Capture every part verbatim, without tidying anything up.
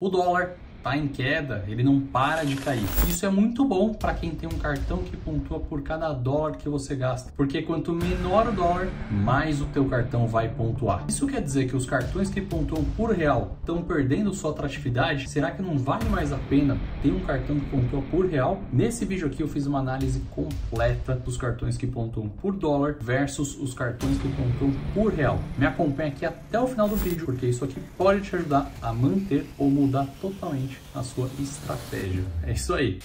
O dólar está em queda, ele não para de cair. Isso é muito bom para quem tem um cartão que pontua por cada dólar que você gasta, porque quanto menor o dólar, mais o teu cartão vai pontuar. Isso quer dizer que os cartões que pontuam por real estão perdendo sua atratividade? Será que não vale mais a pena ter um cartão que pontua por real? Nesse vídeo aqui eu fiz uma análise completa dos cartões que pontuam por dólar versus os cartões que pontuam por real. Me acompanha aqui até o final do vídeo, porque isso aqui pode te ajudar a manter ou mudar totalmente a sua estratégia. É isso aí.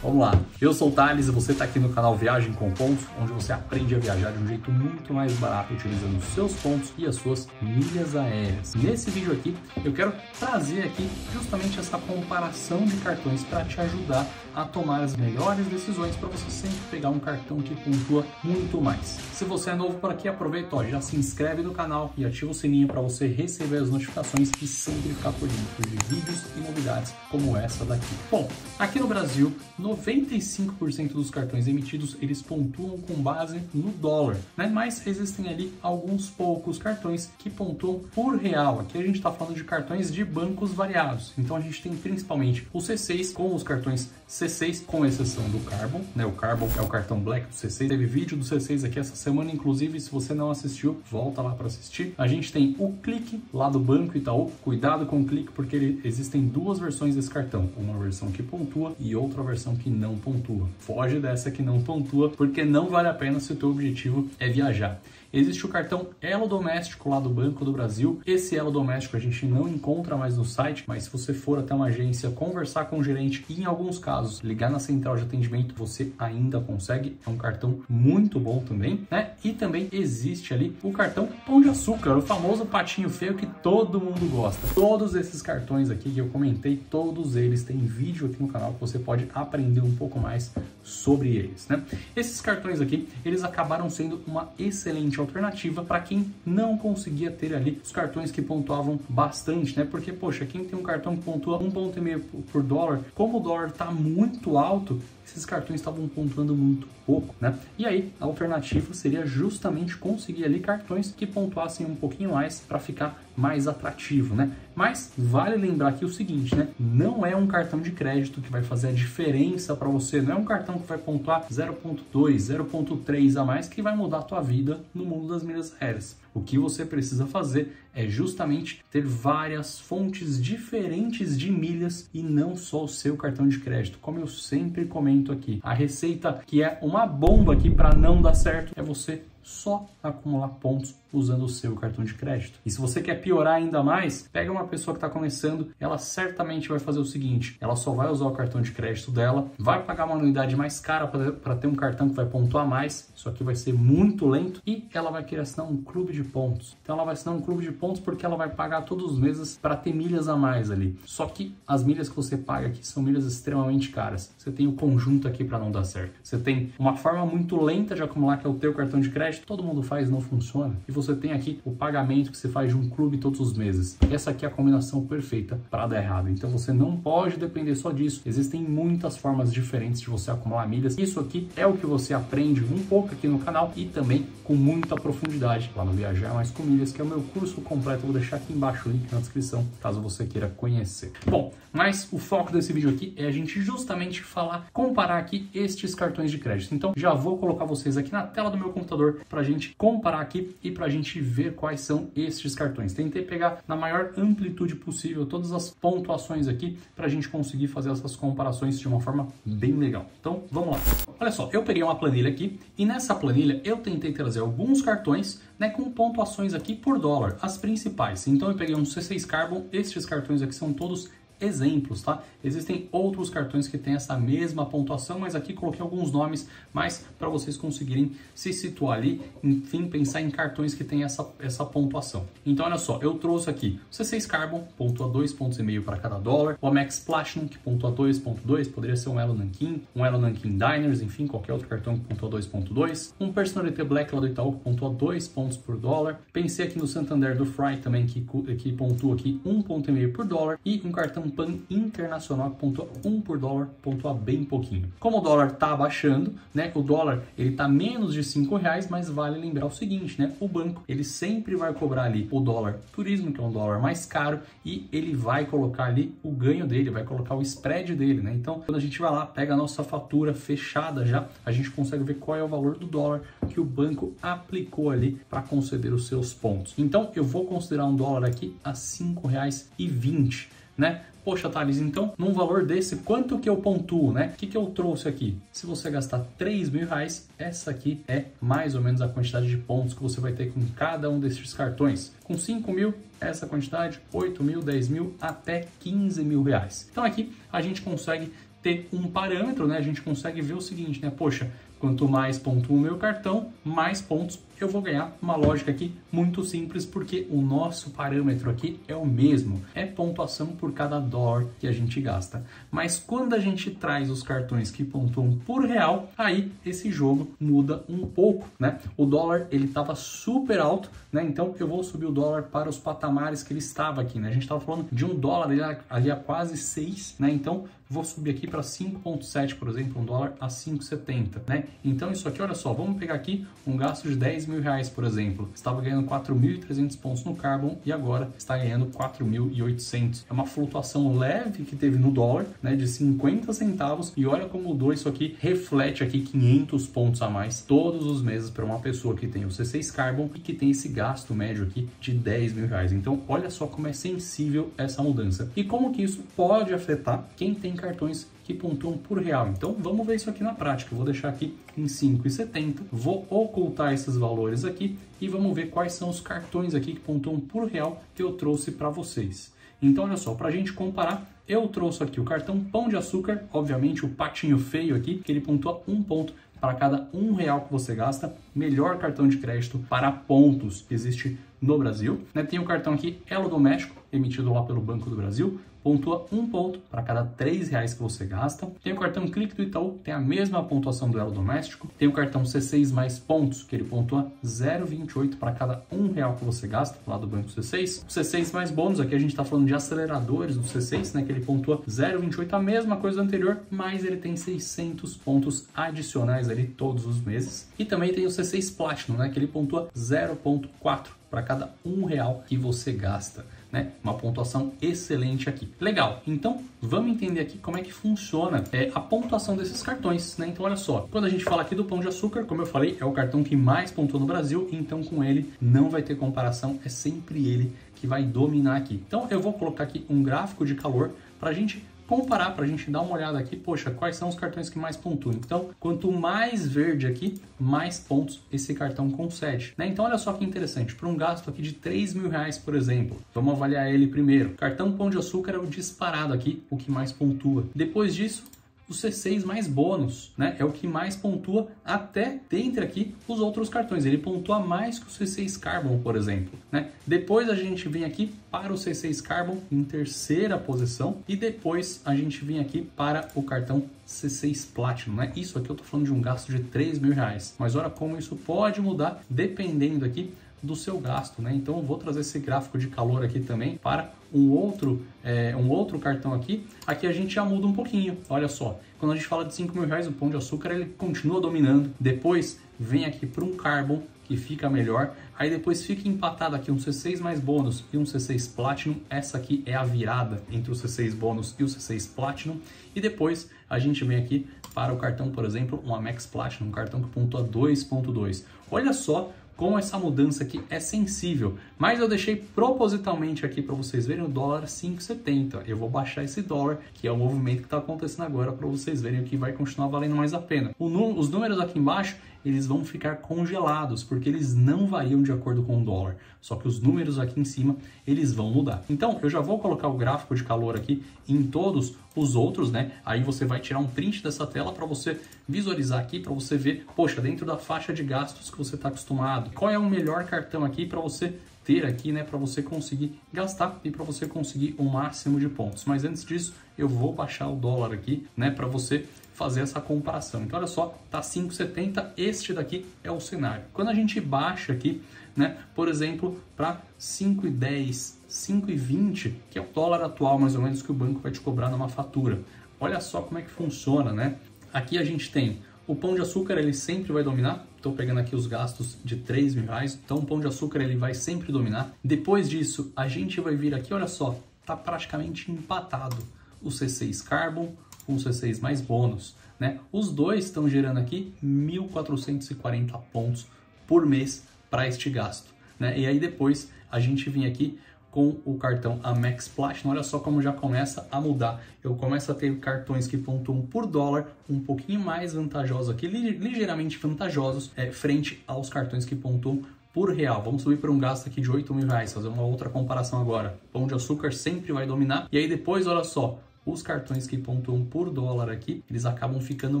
Vamos lá. Eu sou o Thales e você está aqui no canal Viagem com Pontos, onde você aprende a viajar de um jeito muito mais barato, utilizando os seus pontos e as suas milhas aéreas. Nesse vídeo aqui, eu quero trazer aqui justamente essa comparação de cartões para te ajudar a tomar as melhores decisões, para você sempre pegar um cartão que pontua muito mais. Se você é novo por aqui, aproveita, ó, já se inscreve no canal e ativa o sininho para você receber as notificações e sempre ficar por dentro de vídeos e novidades como essa daqui. Bom, aqui no Brasil, noventa e cinco por cento dos cartões emitidos, eles pontuam com base no dólar, né? Mas existem ali alguns poucos cartões que pontuam por real. Aqui a gente está falando de cartões de bancos variados. Então a gente tem principalmente o C seis com os cartões C seis, com exceção do Carbon, né? O Carbon é o cartão Black do C seis. Teve vídeo do C seis aqui essa semana, inclusive, se você não assistiu, volta lá para assistir. A gente tem o Click lá do Banco Itaú. Cuidado com o Click, porque ele, existem duas versões desse cartão, uma versão que pontua e outra versão que não pontua. Foge dessa que não pontua, porque não vale a pena se o teu objetivo é viajar. Existe o cartão Elo Doméstico lá do Banco do Brasil. Esse Elo Doméstico a gente não encontra mais no site, mas se você for até uma agência, conversar com o gerente e, em alguns casos, ligar na central de atendimento, você ainda consegue. É um cartão muito bom também, né? E também existe ali o cartão Pão de Açúcar, o famoso patinho feio que todo mundo gosta. Todos esses cartões aqui que eu comentei, todos eles têm vídeo aqui no canal que você pode aprender um pouco mais sobre eles, né? Esses cartões aqui, eles acabaram sendo uma excelente alternativa para quem não conseguia ter ali os cartões que pontuavam bastante, né? Porque, poxa, quem tem um cartão que pontua um ponto e meio por dólar, como o dólar está muito alto, esses cartões estavam pontuando muito pouco, né? E aí, a alternativa seria justamente conseguir ali cartões que pontuassem um pouquinho mais para ficar mais atrativo, né? Mas vale lembrar aqui o seguinte, né? Não é um cartão de crédito que vai fazer a diferença para você, não é um cartão que vai pontuar zero ponto dois, zero ponto três a mais que vai mudar a tua vida no mundo das milhas aéreas. O que você precisa fazer é justamente ter várias fontes diferentes de milhas e não só o seu cartão de crédito. Como eu sempre comento aqui, a receita que é uma bomba aqui para não dar certo é você só acumular pontos usando o seu cartão de crédito. E se você quer piorar ainda mais, pega uma pessoa que está começando, ela certamente vai fazer o seguinte, ela só vai usar o cartão de crédito dela, vai pagar uma anuidade mais cara para ter um cartão que vai pontuar mais, isso aqui vai ser muito lento, e ela vai querer assinar um clube de pontos. Então ela vai assinar um clube de pontos porque ela vai pagar todos os meses para ter milhas a mais ali. Só que as milhas que você paga aqui são milhas extremamente caras. Você tem o conjunto aqui para não dar certo. Você tem uma forma muito lenta de acumular, que é o teu cartão de crédito, todo mundo faz, não funciona. E você tem aqui o pagamento que você faz de um clube todos os meses. Essa aqui é a combinação perfeita para dar errado. Então você não pode depender só disso. Existem muitas formas diferentes de você acumular milhas. Isso aqui é o que você aprende um pouco aqui no canal e também com muita profundidade lá no Viajar Mais com Milhas, que é o meu curso completo. Eu vou deixar aqui embaixo o link na descrição, caso você queira conhecer. Bom, mas o foco desse vídeo aqui é a gente justamente falar, comparar aqui estes cartões de crédito. Então já vou colocar vocês aqui na tela do meu computador para a gente comparar aqui e para a gente ver quais são estes cartões. Tentei pegar na maior amplitude possível todas as pontuações aqui para a gente conseguir fazer essas comparações de uma forma bem legal. Então, vamos lá. Olha só, eu peguei uma planilha aqui e nessa planilha eu tentei trazer alguns cartões, né, com pontuações aqui por dólar, as principais. Então, eu peguei um C seis Carbon, estes cartões aqui são todos exemplos, tá? Existem outros cartões que têm essa mesma pontuação, mas aqui coloquei alguns nomes, mas para vocês conseguirem se situar ali, enfim, pensar em cartões que têm essa, essa pontuação. Então, olha só, eu trouxe aqui o C seis Carbon, pontua dois pontos e meio para cada dólar, o Amex Platinum, que pontua dois ponto dois, poderia ser um Elo Nanquim, um Elo Nanquim Diners, enfim, qualquer outro cartão que pontua dois ponto dois, um Personnalité Black lá do Itaú, que pontua dois pontos por dólar, pensei aqui no Santander do Fry também, que, que pontua aqui um ponto e meio por dólar, e um cartão Pan Internacional que pontua um por dólar, pontua bem pouquinho. Como o dólar tá baixando, né? O dólar ele tá menos de cinco reais, mas vale lembrar o seguinte, né? O banco ele sempre vai cobrar ali o dólar turismo, que é um dólar mais caro, e ele vai colocar ali o ganho dele, vai colocar o spread dele, né? Então, quando a gente vai lá, pega a nossa fatura fechada já, a gente consegue ver qual é o valor do dólar que o banco aplicou ali para conceder os seus pontos. Então, eu vou considerar um dólar aqui a cinco reais e vinte centavos, né? Poxa, Thales, então, num valor desse, quanto que eu pontuo, né? O que que eu trouxe aqui? Se você gastar três mil reais, essa aqui é mais ou menos a quantidade de pontos que você vai ter com cada um desses cartões. Com cinco mil, essa quantidade, oito mil, dez mil, até quinze mil reais. Então, aqui, a gente consegue ter um parâmetro, né? A gente consegue ver o seguinte, né? Poxa, quanto mais pontua o meu cartão, mais pontos eu vou ganhar. Uma lógica aqui muito simples, porque o nosso parâmetro aqui é o mesmo, é pontuação por cada dólar que a gente gasta. Mas quando a gente traz os cartões que pontuam por real, aí esse jogo muda um pouco, né? O dólar ele estava super alto, né? Então eu vou subir o dólar para os patamares que ele estava aqui, né? A gente estava falando de um dólar ali a quase seis, né? Então vou subir aqui para cinco vírgula sete, por exemplo, um dólar a cinco vírgula setenta, né? Então isso aqui, olha só, vamos pegar aqui um gasto de dez mil reais, por exemplo. Estava ganhando quatro mil e trezentos pontos no Carbon e agora está ganhando quatro mil e oitocentos. É uma flutuação leve que teve no dólar, né, de cinquenta centavos, e olha como mudou isso aqui, reflete aqui quinhentos pontos a mais todos os meses para uma pessoa que tem o C seis Carbon e que tem esse gasto médio aqui de dez mil reais. Então olha só como é sensível essa mudança e como que isso pode afetar quem tem cartões que pontuam por real. Então vamos ver isso aqui na prática. Eu vou deixar aqui em cinco reais e setenta, vou ocultar esses valores aqui e vamos ver quais são os cartões aqui que pontuam por real que eu trouxe para vocês. Então olha só, para a gente comparar, eu trouxe aqui o cartão Pão de Açúcar, obviamente o patinho feio aqui, que ele pontua um ponto para cada um real que você gasta, melhor cartão de crédito para pontos que existe no Brasil, né? Tem o cartão aqui Elo Doméstico, emitido lá pelo Banco do Brasil, pontua um ponto para cada três reais que você gasta. Tem o cartão Click do Itaú, tem a mesma pontuação do Elo Doméstico. Tem o cartão C seis mais pontos, que ele pontua zero vírgula vinte e oito para cada um real que você gasta, lá do Banco C seis. O C seis mais bônus, aqui a gente está falando de aceleradores do C seis, né, que ele pontua zero vírgula vinte e oito, a mesma coisa do anterior, mas ele tem seiscentos pontos adicionais ali todos os meses. E também tem o C seis Platinum, né, que ele pontua zero vírgula quatro para cada um real que você gasta, né? Uma pontuação excelente aqui. Legal, então vamos entender aqui como é que funciona é, a pontuação desses cartões, né? Então olha só, quando a gente fala aqui do Pão de Açúcar, como eu falei, é o cartão que mais pontua no Brasil, então com ele não vai ter comparação, é sempre ele que vai dominar aqui. Então eu vou colocar aqui um gráfico de calor para a gente comparar, para a gente dar uma olhada aqui, poxa, quais são os cartões que mais pontuam. Então, quanto mais verde aqui, mais pontos esse cartão concede, né? Então, olha só que interessante, para um gasto aqui de três mil reais, por exemplo, vamos avaliar ele primeiro. Cartão Pão de Açúcar é o disparado aqui, o que mais pontua. Depois disso, o C seis mais bônus, né? É o que mais pontua até dentre aqui os outros cartões. Ele pontua mais que o C seis Carbon, por exemplo, né? Depois a gente vem aqui para o C seis Carbon em terceira posição e depois a gente vem aqui para o cartão C seis Platinum, né? Isso aqui eu tô falando de um gasto de três mil reais, mas olha como isso pode mudar dependendo aqui do seu gasto, né? Então eu vou trazer esse gráfico de calor aqui também para um outro, é, um outro cartão aqui. Aqui a gente já muda um pouquinho, olha só. Quando a gente fala de cinco mil reais, o Pão de Açúcar ele continua dominando. Depois vem aqui para um Carbon, que fica melhor. Aí depois fica empatado aqui um C seis mais bônus e um C seis Platinum. Essa aqui é a virada entre o C seis bônus e o C seis Platinum. E depois a gente vem aqui para o cartão, por exemplo, um Amex Platinum, um cartão que pontua dois vírgula dois. Olha só como essa mudança aqui é sensível, mas eu deixei propositalmente aqui para vocês verem o dólar cinco reais e setenta. Eu vou baixar esse dólar, que é o movimento que está acontecendo agora, para vocês verem que vai continuar valendo mais a pena. O os números aqui embaixo, eles vão ficar congelados, porque eles não variam de acordo com o dólar, só que os números aqui em cima, eles vão mudar. Então, eu já vou colocar o gráfico de calor aqui em todos os outros, né? Aí você vai tirar um print dessa tela para você visualizar aqui, para você ver, poxa, dentro da faixa de gastos que você está acostumado, qual é o melhor cartão aqui para você ter aqui, né, para você conseguir gastar e para você conseguir o máximo de pontos. Mas antes disso, eu vou baixar o dólar aqui, né, para você fazer essa comparação. Então, olha só, tá cinco e setenta, este daqui é o cenário. Quando a gente baixa aqui, né, por exemplo, para cinco e dez, cinco e vinte, que é o dólar atual mais ou menos que o banco vai te cobrar numa fatura. Olha só como é que funciona, né? Aqui a gente tem o Pão de Açúcar, ele sempre vai dominar. Estou pegando aqui os gastos de três mil reais, então o Pão de Açúcar ele vai sempre dominar. Depois disso, a gente vai vir aqui, olha só, tá praticamente empatado o C seis Carbon com o C seis mais bônus, né? Os dois estão gerando aqui mil quatrocentos e quarenta pontos por mês para este gasto, né? E aí depois a gente vem aqui com o cartão Amex Platinum, olha só como já começa a mudar. Eu começo a ter cartões que pontuam por dólar, um pouquinho mais vantajosos aqui, ligeiramente vantajosos, é, frente aos cartões que pontuam por real. Vamos subir para um gasto aqui de oito mil reais, fazer uma outra comparação agora. Pão de Açúcar sempre vai dominar. E aí depois, olha só, os cartões que pontuam por dólar aqui, eles acabam ficando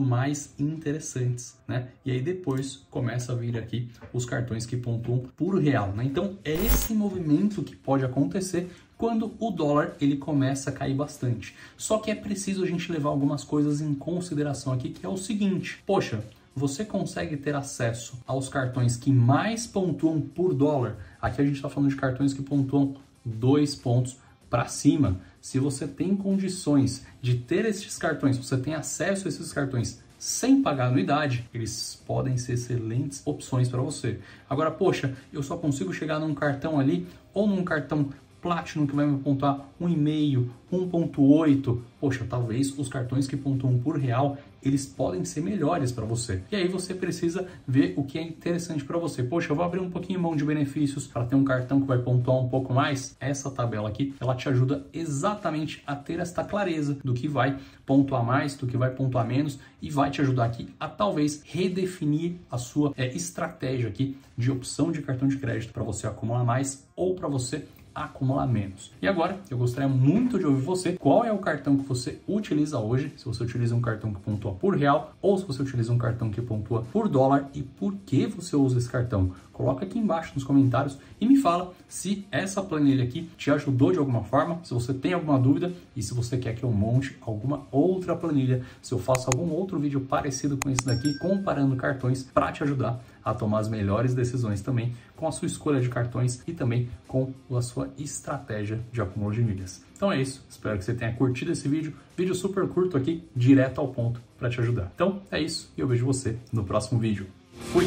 mais interessantes, né? E aí depois começa a vir aqui os cartões que pontuam por real, né? Então é esse movimento que pode acontecer quando o dólar ele começa a cair bastante. Só que é preciso a gente levar algumas coisas em consideração aqui, que é o seguinte: poxa, você consegue ter acesso aos cartões que mais pontuam por dólar? Aqui a gente está falando de cartões que pontuam dois pontos para cima. Se você tem condições de ter esses cartões, você tem acesso a esses cartões sem pagar anuidade, eles podem ser excelentes opções para você. Agora, poxa, eu só consigo chegar num cartão ali ou num cartão Platinum que vai me pontuar um vírgula cinco, um ponto oito. Poxa, talvez os cartões que pontuam por real, eles podem ser melhores para você. E aí você precisa ver o que é interessante para você. Poxa, eu vou abrir um pouquinho mão de benefícios para ter um cartão que vai pontuar um pouco mais. Essa tabela aqui, ela te ajuda exatamente a ter esta clareza do que vai pontuar mais, do que vai pontuar menos, e vai te ajudar aqui a talvez redefinir a sua é, estratégia aqui de opção de cartão de crédito para você acumular mais ou para você acumular menos. E agora, eu gostaria muito de ouvir você. Qual é o cartão que você utiliza hoje? Se você utiliza um cartão que pontua por real ou se você utiliza um cartão que pontua por dólar, e por que você usa esse cartão? Coloca aqui embaixo nos comentários e me fala se essa planilha aqui te ajudou de alguma forma, se você tem alguma dúvida e se você quer que eu monte alguma outra planilha, se eu faço algum outro vídeo parecido com esse daqui, comparando cartões para te ajudar a tomar as melhores decisões também com a sua escolha de cartões e também com a sua estratégia de acúmulo de milhas. Então é isso, espero que você tenha curtido esse vídeo, vídeo super curto aqui, direto ao ponto para te ajudar. Então é isso e eu vejo você no próximo vídeo. Fui!